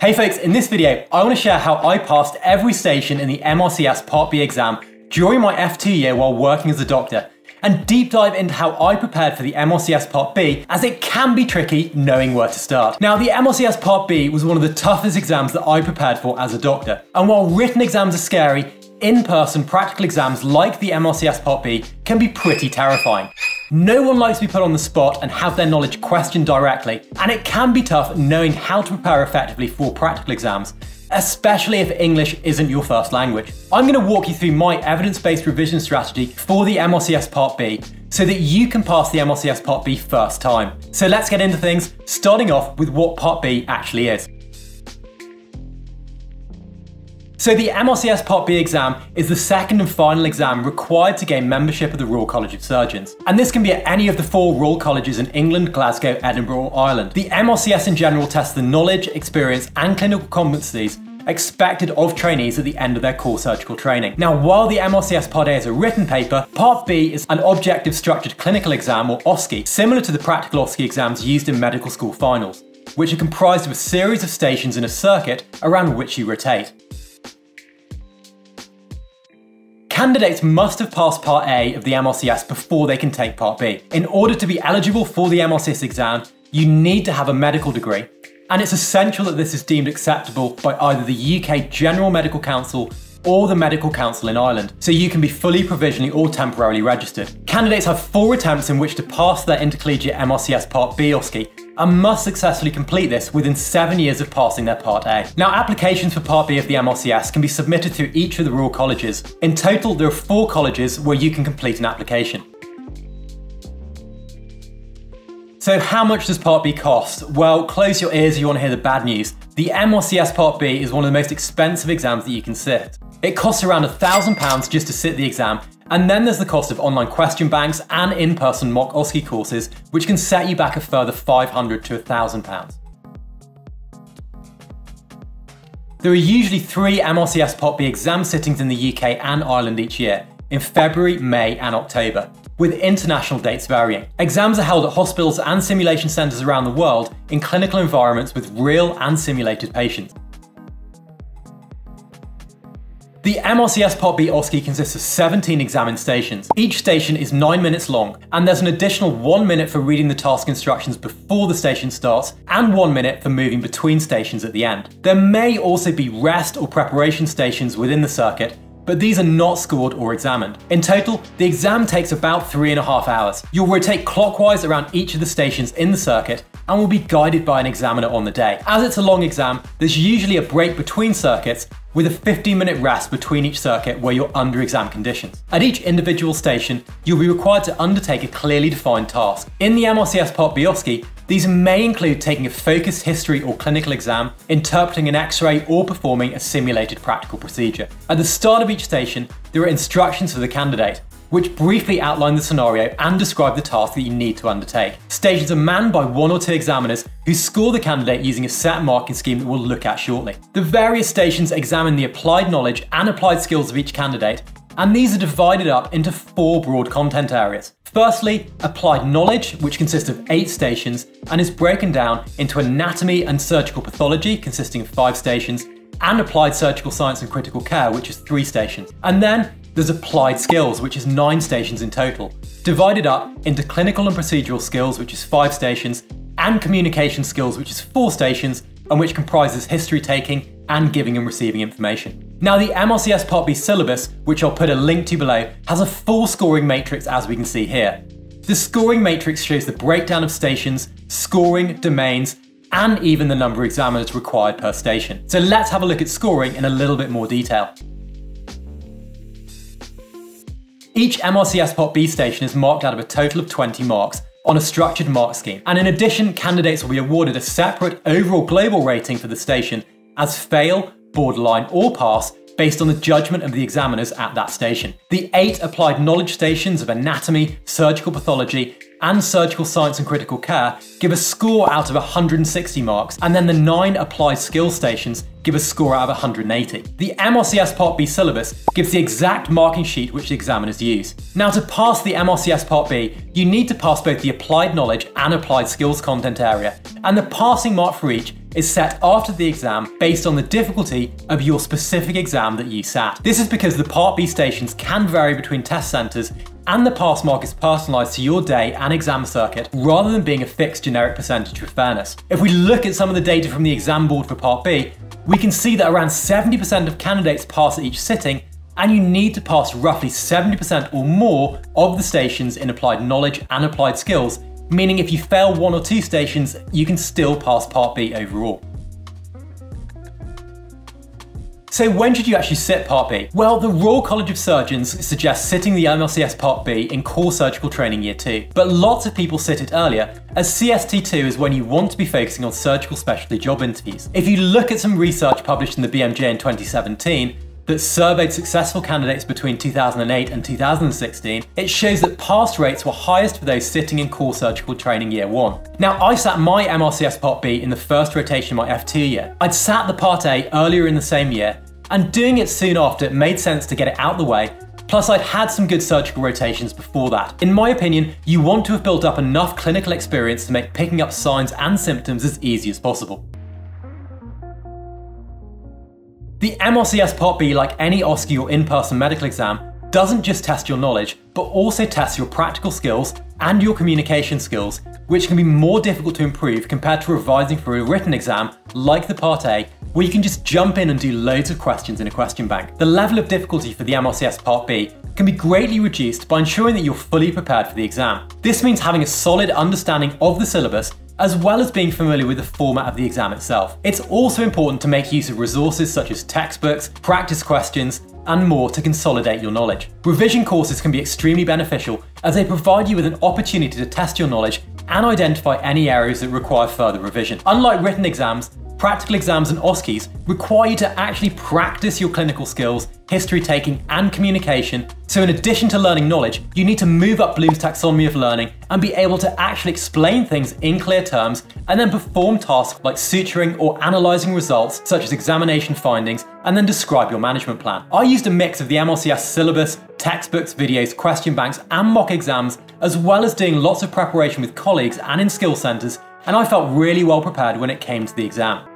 Hey folks, in this video, I want to share how I passed every station in the MRCS Part B exam during my F2 year while working as a doctor, and deep dive into how I prepared for the MRCS Part B, as it can be tricky knowing where to start. Now, the MRCS Part B was one of the toughest exams that I prepared for as a doctor, and while written exams are scary, in-person practical exams like the MRCS Part B can be pretty terrifying. No one likes to be put on the spot and have their knowledge questioned directly, and it can be tough knowing how to prepare effectively for practical exams, especially if English isn't your first language. I'm going to walk you through my evidence-based revision strategy for the MRCS Part B so that you can pass the MRCS Part B first time. So let's get into things, starting off with what Part B actually is. So the MRCS Part B exam is the second and final exam required to gain membership of the Royal College of Surgeons. And this can be at any of the four Royal Colleges in England, Glasgow, Edinburgh or Ireland. The MRCS in general tests the knowledge, experience and clinical competencies expected of trainees at the end of their core surgical training. Now, while the MRCS Part A is a written paper, Part B is an objective structured clinical exam, or OSCE, similar to the practical OSCE exams used in medical school finals, which are comprised of a series of stations in a circuit around which you rotate. Candidates must have passed Part A of the MRCS before they can take Part B. In order to be eligible for the MRCS exam, you need to have a medical degree, and it's essential that this is deemed acceptable by either the UK General Medical Council or the Medical Council in Ireland, so you can be fully provisionally or temporarily registered. Candidates have 4 attempts in which to pass their intercollegiate MRCS Part B OSCE and must successfully complete this within 7 years of passing their Part A. Now, applications for Part B of the MRCS can be submitted through each of the Royal Colleges. In total, there are 4 colleges where you can complete an application. So how much does Part B cost? Well, close your ears if you want to hear the bad news. The MRCS Part B is one of the most expensive exams that you can sit. It costs around £1,000 just to sit the exam, and then there's the cost of online question banks and in-person mock OSCE courses, which can set you back a further £500 to £1,000. There are usually 3 MRCS Part B exam sittings in the UK and Ireland each year, in February, May and October, with international dates varying. Exams are held at hospitals and simulation centres around the world in clinical environments with real and simulated patients. The MRCS Part B OSCE consists of 17 examined stations. Each station is 9 minutes long, and there's an additional 1 minute for reading the task instructions before the station starts, and 1 minute for moving between stations at the end. There may also be rest or preparation stations within the circuit, but these are not scored or examined. In total, the exam takes about 3.5 hours. You'll rotate clockwise around each of the stations in the circuit and will be guided by an examiner on the day. As it's a long exam, there's usually a break between circuits with a 15-minute rest between each circuit where you're under exam conditions. At each individual station, you'll be required to undertake a clearly defined task. In the MRCS Part B OSCE, these may include taking a focused history or clinical exam, interpreting an x-ray or performing a simulated practical procedure. At the start of each station, there are instructions for the candidate, which briefly outline the scenario and describe the task that you need to undertake. Stations are manned by 1 or 2 examiners who score the candidate using a set marking scheme that we'll look at shortly. The various stations examine the applied knowledge and applied skills of each candidate, and these are divided up into 4 broad content areas. Firstly, applied knowledge, which consists of 8 stations and is broken down into anatomy and surgical pathology, consisting of 5 stations, and applied surgical science and critical care, which is 3 stations. And then there's applied skills, which is 9 stations in total, divided up into clinical and procedural skills, which is 5 stations, and communication skills, which is 4 stations, and which comprises history taking and giving and receiving information. Now, the MRCS Part B syllabus, which I'll put a link to below, has a full scoring matrix, as we can see here. The scoring matrix shows the breakdown of stations, scoring, domains, and even the number of examiners required per station. So let's have a look at scoring in a little bit more detail. Each MRCS Part B station is marked out of a total of 20 marks on a structured mark scheme. And in addition, candidates will be awarded a separate overall global rating for the station as fail, borderline, or pass based on the judgment of the examiners at that station. The 8 applied knowledge stations of anatomy, surgical pathology, and Surgical Science and Critical Care give a score out of 160 marks, and then the 9 applied skill stations give a score out of 180. The MRCS Part B syllabus gives the exact marking sheet which the examiners use. Now, to pass the MRCS Part B, you need to pass both the applied knowledge and applied skills content area, and the passing mark for each is set after the exam based on the difficulty of your specific exam that you sat. This is because the Part B stations can vary between test centres, and the pass mark is personalised to your day and exam circuit rather than being a fixed generic percentage for fairness. If we look at some of the data from the exam board for Part B, we can see that around 70% of candidates pass at each sitting, and you need to pass roughly 70% or more of the stations in applied knowledge and applied skills, meaning if you fail 1 or 2 stations, you can still pass Part B overall. So when should you actually sit Part B? Well, the Royal College of Surgeons suggests sitting the MRCS Part B in core surgical training year 2, but lots of people sit it earlier, as CST2 is when you want to be focusing on surgical specialty job interviews. If you look at some research published in the BMJ in 2017, that surveyed successful candidates between 2008 and 2016, it shows that pass rates were highest for those sitting in core surgical training year 1. Now, I sat my MRCS Part B in the first rotation of my F2 year. I'd sat the Part A earlier in the same year, and doing it soon after it made sense to get it out the way, plus I'd had some good surgical rotations before that. In my opinion, you want to have built up enough clinical experience to make picking up signs and symptoms as easy as possible. The MRCS Part B, like any OSCE or in-person medical exam, doesn't just test your knowledge, but also tests your practical skills and your communication skills, which can be more difficult to improve compared to revising for a written exam like the Part A, where you can just jump in and do loads of questions in a question bank. The level of difficulty for the MRCS Part B can be greatly reduced by ensuring that you're fully prepared for the exam. This means having a solid understanding of the syllabus, as well as being familiar with the format of the exam itself. It's also important to make use of resources such as textbooks, practice questions, and more to consolidate your knowledge. Revision courses can be extremely beneficial as they provide you with an opportunity to test your knowledge and identify any areas that require further revision. Unlike written exams, practical exams and OSCEs require you to actually practice your clinical skills, history taking, and communication. So in addition to learning knowledge, you need to move up Bloom's Taxonomy of Learning and be able to actually explain things in clear terms and then perform tasks like suturing or analysing results such as examination findings and then describe your management plan. I used a mix of the MRCS syllabus, textbooks, videos, question banks and mock exams, as well as doing lots of preparation with colleagues and in skill centres, and I felt really well prepared when it came to the exam.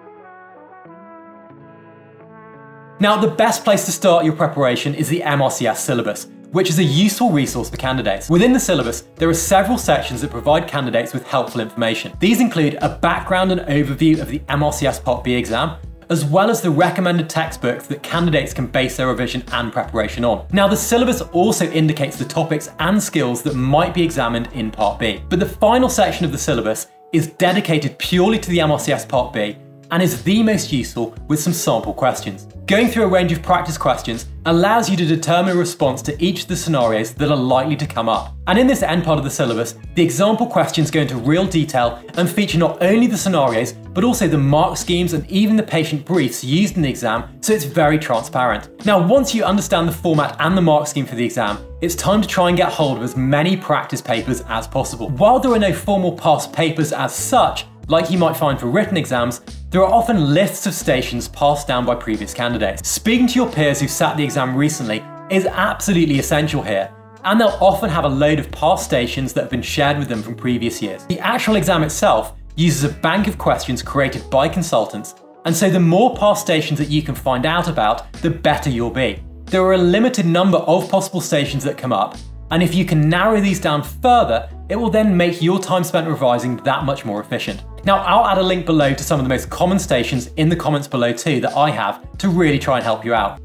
Now, the best place to start your preparation is the MRCS syllabus, which is a useful resource for candidates. Within the syllabus, there are several sections that provide candidates with helpful information. These include a background and overview of the MRCS Part B exam, as well as the recommended textbooks that candidates can base their revision and preparation on. Now, the syllabus also indicates the topics and skills that might be examined in Part B. But the final section of the syllabus is dedicated purely to the MRCS Part B, and is the most useful with some sample questions. Going through a range of practice questions allows you to determine a response to each of the scenarios that are likely to come up. And in this end part of the syllabus, the example questions go into real detail and feature not only the scenarios, but also the mark schemes and even the patient briefs used in the exam, so it's very transparent. Now, once you understand the format and the mark scheme for the exam, it's time to try and get hold of as many practice papers as possible. While there are no formal past papers as such, like you might find for written exams, there are often lists of stations passed down by previous candidates. Speaking to your peers who sat the exam recently is absolutely essential here, and they'll often have a load of past stations that have been shared with them from previous years. The actual exam itself uses a bank of questions created by consultants, and so the more past stations that you can find out about, the better you'll be. There are a limited number of possible stations that come up, and if you can narrow these down further, it will then make your time spent revising that much more efficient. Now, I'll add a link below to some of the most common stations in the comments below too that I have to really try and help you out.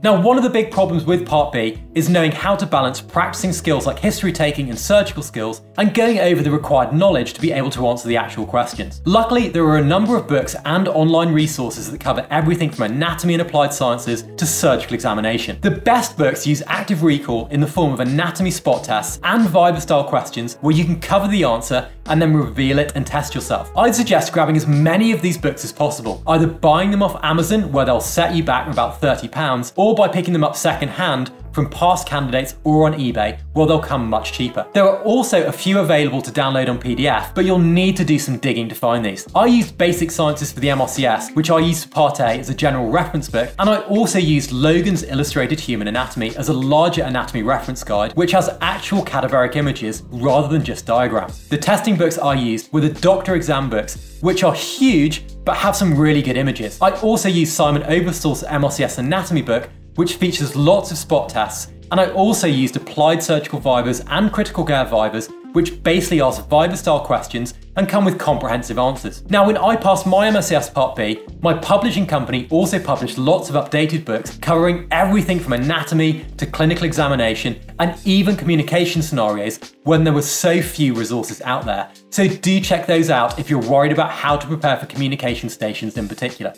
Now, one of the big problems with Part B is knowing how to balance practicing skills like history taking and surgical skills and going over the required knowledge to be able to answer the actual questions. Luckily, there are a number of books and online resources that cover everything from anatomy and applied sciences to surgical examination. The best books use active recall in the form of anatomy spot tests and Viber style questions where you can cover the answer and then reveal it and test yourself. I'd suggest grabbing as many of these books as possible, either buying them off Amazon where they'll set you back about £30, or by picking them up secondhand from past candidates or on eBay, where they'll come much cheaper. There are also a few available to download on PDF, but you'll need to do some digging to find these. I used Basic Sciences for the MRCS, which I used for Part A as a general reference book, and I also used Logan's Illustrated Human Anatomy as a larger anatomy reference guide, which has actual cadaveric images rather than just diagrams. The testing books I used were the doctor exam books, which are huge but have some really good images. I also used Simon Oberstall's MRCS Anatomy book, which features lots of spot tests, and I also used applied surgical vivas and critical care vivas, which basically ask viva-style questions and come with comprehensive answers. Now, when I passed my MRCS Part B, my publishing company also published lots of updated books covering everything from anatomy to clinical examination and even communication scenarios when there were so few resources out there. So do check those out if you're worried about how to prepare for communication stations in particular.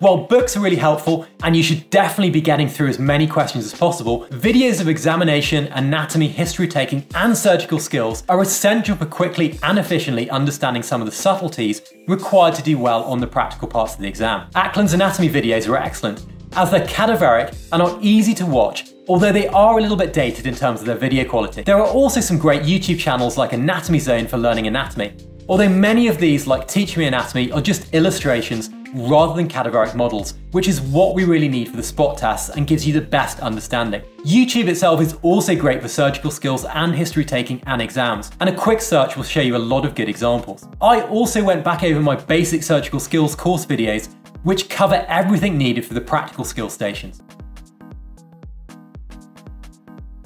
While books are really helpful, and you should definitely be getting through as many questions as possible, videos of examination, anatomy, history taking, and surgical skills are essential for quickly and efficiently understanding some of the subtleties required to do well on the practical parts of the exam. Acland's anatomy videos are excellent, as they're cadaveric and are easy to watch, although they are a little bit dated in terms of their video quality. There are also some great YouTube channels like Anatomy Zone for learning anatomy, although many of these, like Teach Me Anatomy, are just illustrations rather than cadaveric models, which is what we really need for the spot tests and gives you the best understanding. YouTube itself is also great for surgical skills and history taking and exams, and a quick search will show you a lot of good examples. I also went back over my basic surgical skills course videos, which cover everything needed for the practical skill stations.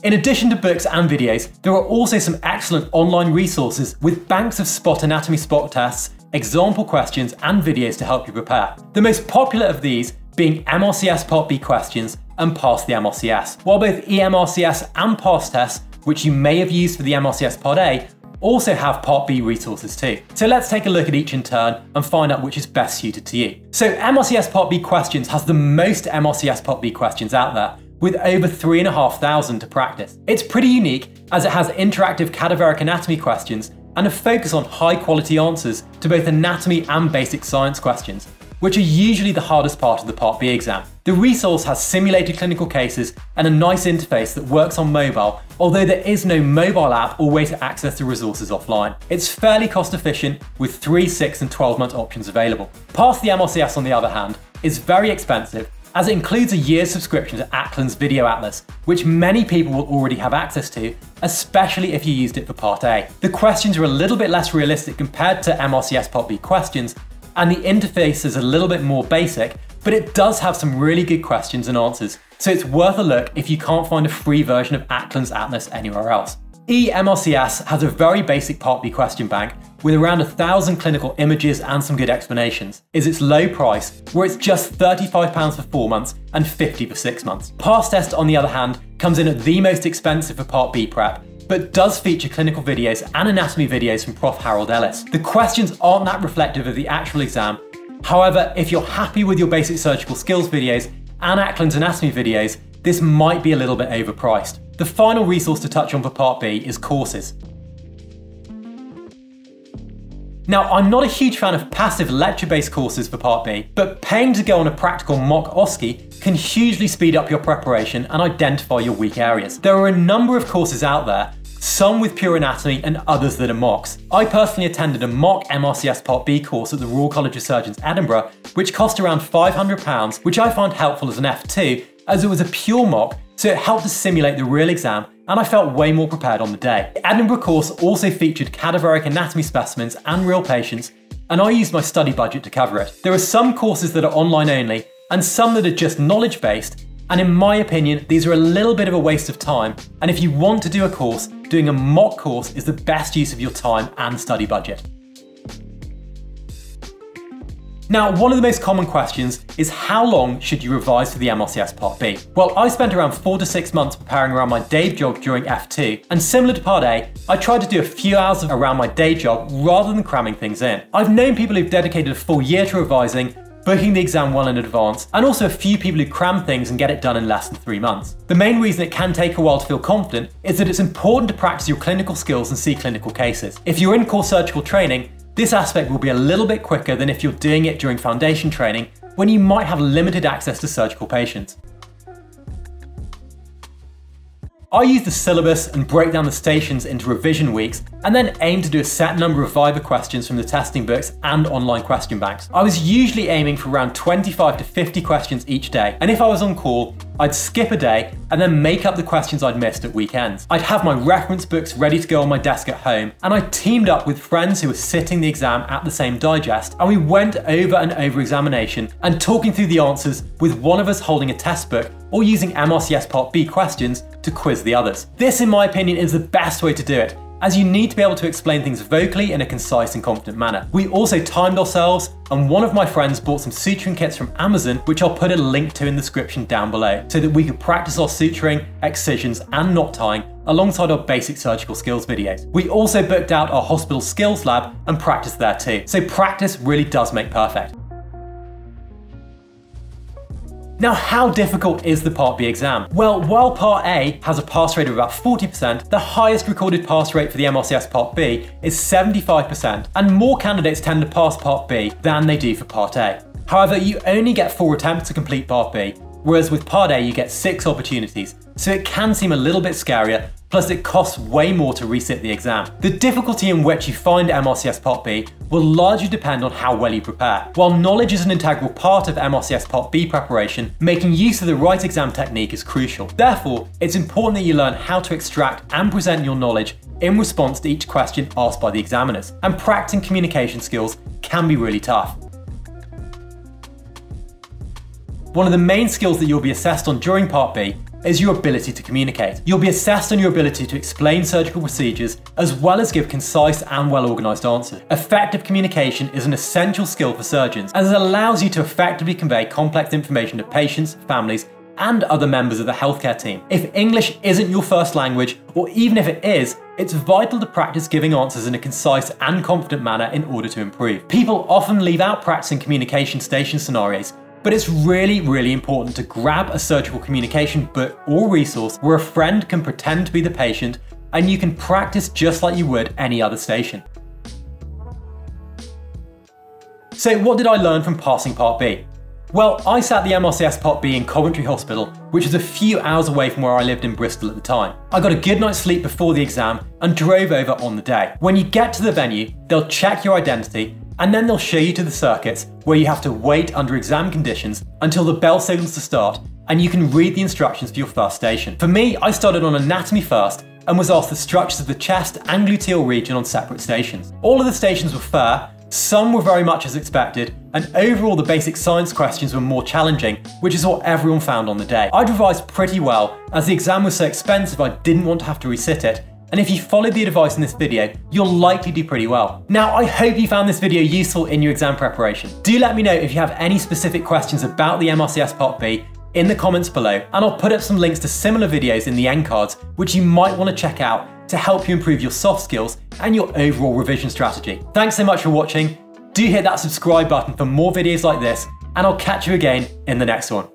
In addition to books and videos, there are also some excellent online resources with banks of spot anatomy spot tests, example questions and videos to help you prepare. The most popular of these being MRCS Part B questions and Pass the MRCS, while both EMRCS and Pastest, which you may have used for the MRCS Part A, also have Part B resources too. So let's take a look at each in turn and find out which is best suited to you. So MRCS Part B questions has the most MRCS Part B questions out there, with over 3,500 to practice. It's pretty unique as it has interactive cadaveric anatomy questions and a focus on high quality answers to both anatomy and basic science questions, which are usually the hardest part of the Part B exam. The resource has simulated clinical cases and a nice interface that works on mobile, although there is no mobile app or way to access the resources offline. It's fairly cost efficient with 3, 6 and 12 month options available. Pass the MRCS, on the other hand, is very expensive as it includes a year's subscription to Acland's Video Atlas, which many people will already have access to, especially if you used it for Part A. The questions are a little bit less realistic compared to MRCS Part B questions, and the interface is a little bit more basic, but it does have some really good questions and answers, so it's worth a look if you can't find a free version of Acland's Atlas anywhere else. EMRCS has a very basic Part B question bank with around 1,000 clinical images and some good explanations, is its low price, where it's just £35 for 4 months and £50 for 6 months. Pastest, on the other hand, comes in at the most expensive for Part B prep, but does feature clinical videos and anatomy videos from Prof. Harold Ellis. The questions aren't that reflective of the actual exam, however, if you're happy with your basic surgical skills videos and Acland's anatomy videos, this might be a little bit overpriced. The final resource to touch on for Part B is courses. Now, I'm not a huge fan of passive lecture-based courses for Part B, but paying to go on a practical mock OSCE can hugely speed up your preparation and identify your weak areas. There are a number of courses out there, some with pure anatomy and others that are mocks. I personally attended a mock MRCS Part B course at the Royal College of Surgeons Edinburgh, which cost around £500, which I found helpful as an F2, as it was a pure mock, so it helped to simulate the real exam, and I felt way more prepared on the day. The Edinburgh course also featured cadaveric anatomy specimens and real patients, and I used my study budget to cover it. There are some courses that are online only, and some that are just knowledge-based, and in my opinion, these are a little bit of a waste of time, and if you want to do a course, doing a mock course is the best use of your time and study budget. Now, one of the most common questions is how long should you revise for the MRCS Part B? Well, I spent around 4 to 6 months preparing around my day job during F2, and similar to Part A, I tried to do a few hours around my day job rather than cramming things in. I've known people who've dedicated a full year to revising, booking the exam well in advance, and also a few people who cram things and get it done in less than 3 months. The main reason it can take a while to feel confident is that it's important to practice your clinical skills and see clinical cases. If you're in core surgical training, this aspect will be a little bit quicker than if you're doing it during foundation training, when you might have limited access to surgical patients. I used the syllabus and break down the stations into revision weeks and then aimed to do a set number of Viva questions from the testing books and online question banks. I was usually aiming for around 25 to 50 questions each day, and if I was on call, I'd skip a day and then make up the questions I'd missed at weekends. I'd have my reference books ready to go on my desk at home, and I teamed up with friends who were sitting the exam at the same digest, and we went over and over examination and talking through the answers with one of us holding a test book or using MRCS Part B questions to quiz the others. This, in my opinion, is the best way to do it, as you need to be able to explain things vocally in a concise and confident manner. We also timed ourselves, and one of my friends bought some suturing kits from Amazon, which I'll put a link to in the description down below, so that we could practice our suturing, excisions, and knot tying alongside our basic surgical skills videos. We also booked out our hospital skills lab and practiced there too. So practice really does make perfect. Now, how difficult is the Part B exam? Well, while Part A has a pass rate of about 40%, the highest recorded pass rate for the MRCS Part B is 75%, and more candidates tend to pass Part B than they do for Part A. However, you only get 4 attempts to complete Part B, whereas with Part A you get 6 opportunities, so it can seem a little bit scarier, plus it costs way more to resit the exam. The difficulty in which you find MRCS Part B will largely depend on how well you prepare. While knowledge is an integral part of MRCS Part B preparation, making use of the right exam technique is crucial. Therefore, it's important that you learn how to extract and present your knowledge in response to each question asked by the examiners, and practicing communication skills can be really tough. One of the main skills that you'll be assessed on during Part B is your ability to communicate. You'll be assessed on your ability to explain surgical procedures as well as give concise and well-organized answers. Effective communication is an essential skill for surgeons, as it allows you to effectively convey complex information to patients, families, and other members of the healthcare team. If English isn't your first language, or even if it is, it's vital to practice giving answers in a concise and confident manner in order to improve. People often leave out practicing communication station scenarios, but it's really, really important to grab a surgical communication book or resource where a friend can pretend to be the patient and you can practice just like you would any other station. So what did I learn from passing Part B? Well, I sat the MRCS Part B in Coventry Hospital, which was a few hours away from where I lived in Bristol at the time. I got a good night's sleep before the exam and drove over on the day. When you get to the venue, they'll check your identity and then they'll show you to the circuits where you have to wait under exam conditions until the bell signals to start, and you can read the instructions for your first station. For me, I started on anatomy first and was asked the structures of the chest and gluteal region on separate stations. All of the stations were fair, some were very much as expected, and overall the basic science questions were more challenging, which is what everyone found on the day. I'd revised pretty well, as the exam was so expensive I didn't want to have to resit it, and if you followed the advice in this video, you'll likely do pretty well. Now, I hope you found this video useful in your exam preparation. Do let me know if you have any specific questions about the MRCS Part B in the comments below, and I'll put up some links to similar videos in the end cards, which you might want to check out to help you improve your soft skills and your overall revision strategy. Thanks so much for watching. Do hit that subscribe button for more videos like this, and I'll catch you again in the next one.